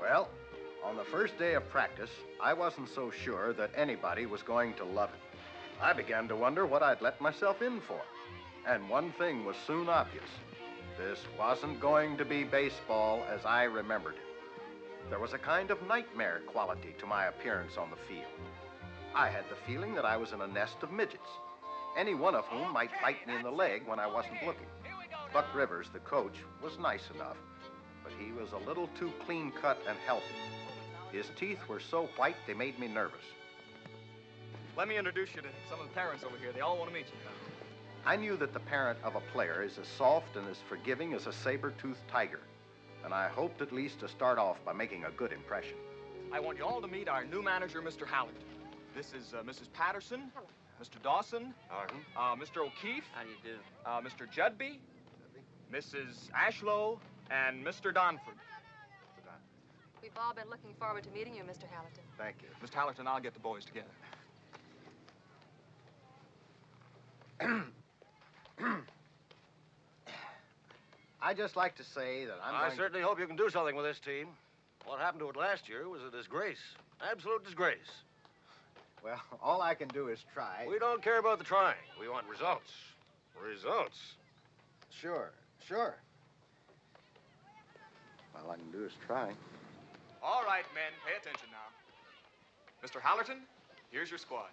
Well, on the first day of practice, I wasn't so sure that anybody was going to love it. I began to wonder what I'd let myself in for. And one thing was soon obvious. This wasn't going to be baseball as I remembered it. There was a kind of nightmare quality to my appearance on the field. I had the feeling that I was in a nest of midgets, any one of whom might bite me in the leg when I wasn't looking. Buck Rivers, the coach, was nice enough, but he was a little too clean-cut and healthy. His teeth were so white, they made me nervous. Let me introduce you to some of the parents over here. They all want to meet you. I knew that the parent of a player is as soft and as forgiving as a saber-toothed tiger, and I hoped at least to start off by making a good impression. I want you all to meet our new manager, Mr. Hallett. This is Mrs. Patterson. Hello. Mr. Dawson. Mr. O'Keefe. How do you do? Mr. Judby. Mrs. Ashlow. And Mr. Donford. Mr. Donford. We've all been looking forward to meeting you, Mr. Hallerton. Thank you. Mr. Hallerton, I'll get the boys together. I'd just like to say that I certainly hope you can do something with this team. What happened to it last year was a disgrace. Absolute disgrace. Well, all I can do is try. We don't care about the trying. We want results. Results. Sure, sure. All I can do is try. All right, men, pay attention now. Mr. Hallerton, here's your squad.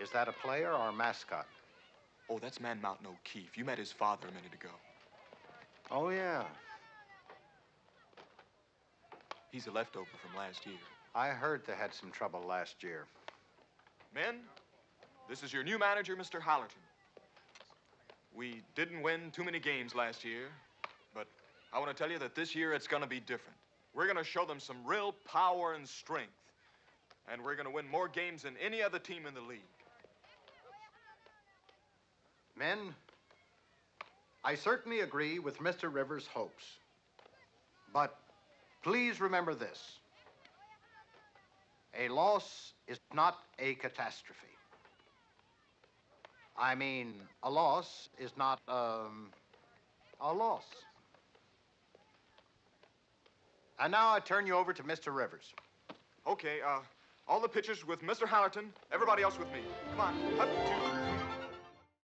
Is that a player or a mascot? Oh, that's Man Mountain O'Keefe. You met his father a minute ago. Oh, yeah. He's a leftover from last year. I heard they had some trouble last year. Men, this is your new manager, Mr. Hallerton. We didn't win too many games last year, but I want to tell you that this year it's going to be different. We're going to show them some real power and strength, and we're going to win more games than any other team in the league. Men, I certainly agree with Mr. Rivers' hopes, but please remember this. A loss is not a catastrophe. I mean, a loss is not a loss. And now I turn you over to Mr. Rivers. Okay, all the pitchers with Mr. Hallerton, everybody else with me. Come on, up two.